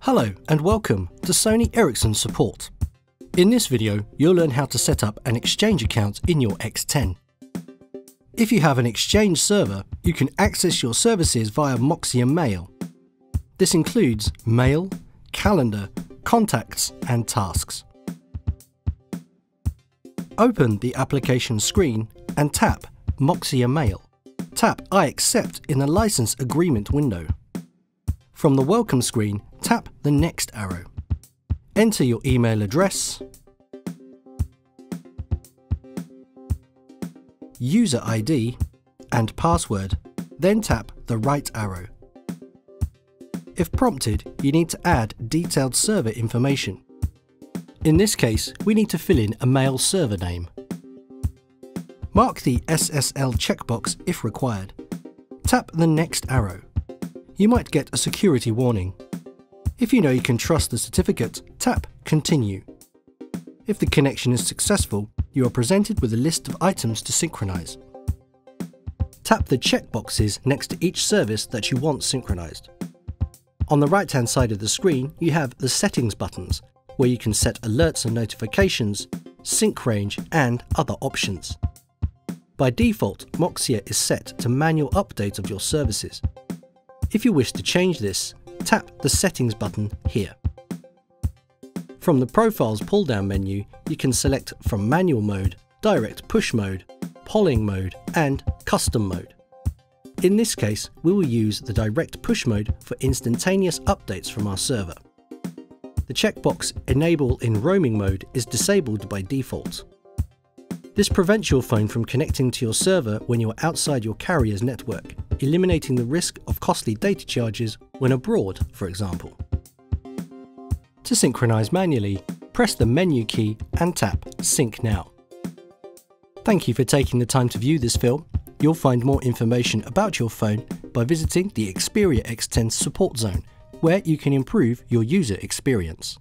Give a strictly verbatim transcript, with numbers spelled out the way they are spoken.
Hello and welcome to Sony Ericsson Support. In this video, you'll learn how to set up an Exchange account in your X ten. If you have an Exchange server, you can access your services via Moxier Mail. This includes Mail, Calendar, Contacts and Tasks. Open the application screen and tap Moxier Mail. Tap I accept in the License Agreement window. From the Welcome screen, tap the next arrow. Enter your email address, user I D and password, then tap the right arrow. If prompted, you need to add detailed server information. In this case, we need to fill in a mail server name. Mark the S S L checkbox if required. Tap the next arrow. You might get a security warning. If you know you can trust the certificate, tap Continue. If the connection is successful, you are presented with a list of items to synchronize. Tap the checkboxes next to each service that you want synchronized. On the right-hand side of the screen, you have the Settings buttons, where you can set alerts and notifications, sync range, and other options. By default, Moxier is set to manual update of your services. If you wish to change this, tap the Settings button here. From the Profiles pull-down menu, you can select from Manual Mode, Direct Push Mode, Polling Mode, and Custom Mode. In this case, we will use the Direct Push Mode for instantaneous updates from our server. The checkbox Enable in Roaming Mode is disabled by default. This prevents your phone from connecting to your server when you are outside your carrier's network, eliminating the risk of costly data charges when abroad, for example. To synchronize manually, press the menu key and tap Sync Now. Thank you for taking the time to view this film. You'll find more information about your phone by visiting the Xperia X ten support zone, where you can improve your user experience.